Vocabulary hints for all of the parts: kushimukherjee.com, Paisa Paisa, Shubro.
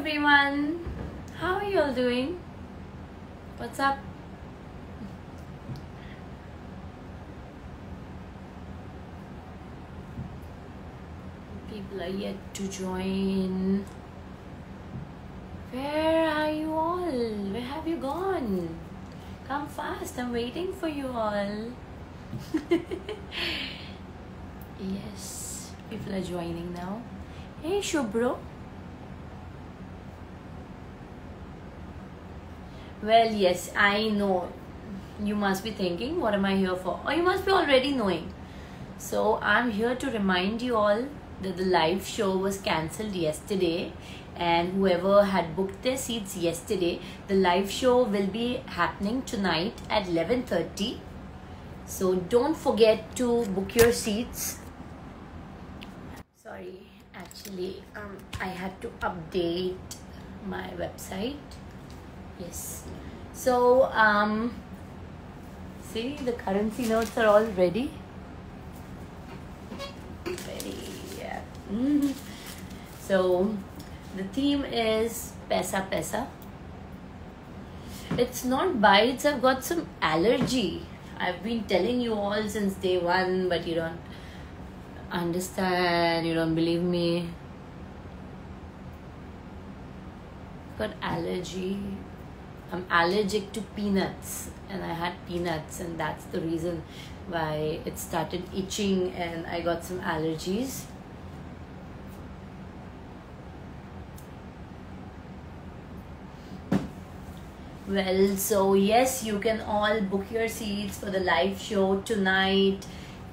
everyone, how are you all doing? What's up? People are yet to join. Where are you all? Where have you gone? Come fast, I'm waiting for you all. Yes, people are joining now. Hey Shubro. Well, yes, I know. You must be thinking, what am I here for? Or you must be already knowing. So, I'm here to remind you all that the live show was cancelled yesterday. And whoever had booked their seats yesterday, the live show will be happening tonight at 11:30. So, don't forget to book your seats. Sorry, actually, I had to update my website. Yes, so see, the currency notes are all ready. Yeah. So the theme is Paisa Paisa. It's not bites. I've got some allergy. I've been telling you all since day one, but you don't understand. You don't believe me. Got allergy. I'm allergic to peanuts, and I had peanuts, and that's the reason why it started itching and I got some allergies. Well, so yes, you can all book your seats for the live show tonight.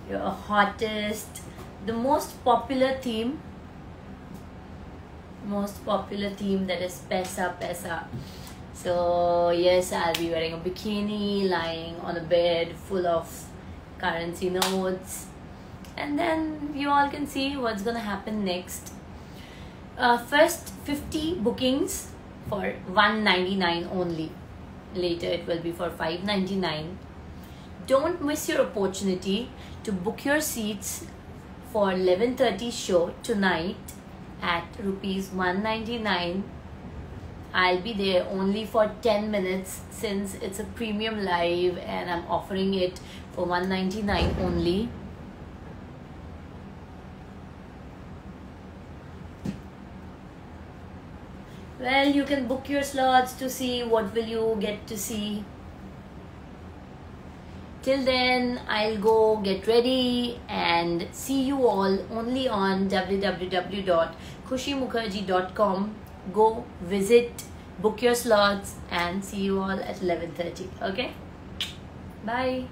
Your hottest, the most popular theme that is Paisa Paisa. So yes, I'll be wearing a bikini, lying on a bed full of currency notes, and then you all can see what's gonna happen next. First 50 bookings for $199 only. Later it will be for $599. Don't miss your opportunity to book your seats for 11:30 show tonight at ₹199. I'll be there only for 10 minutes since it's a premium live and I'm offering it for $199 only. Well, you can book your slots to see what will you get to see. Till then, I'll go get ready and see you all only on www.kushimukherjee.com. Go visit, book your slots, and see you all at 11:30. Okay, bye.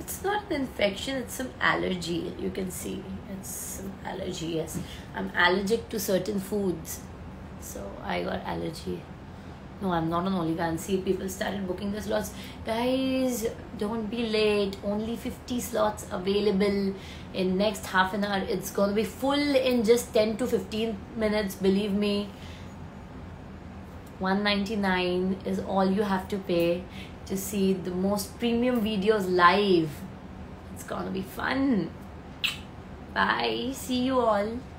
It's not an infection, it's some allergy. You can see it's some allergy. Yes, I'm allergic to certain foods, so I got allergy. No, I'm not on OnlyFans. See, people started booking the slots. Guys, don't be late. Only 50 slots available in next half an hour. It's going to be full in just 10 to 15 minutes. Believe me. $199 is all you have to pay to see the most premium videos live. It's going to be fun. Bye. See you all.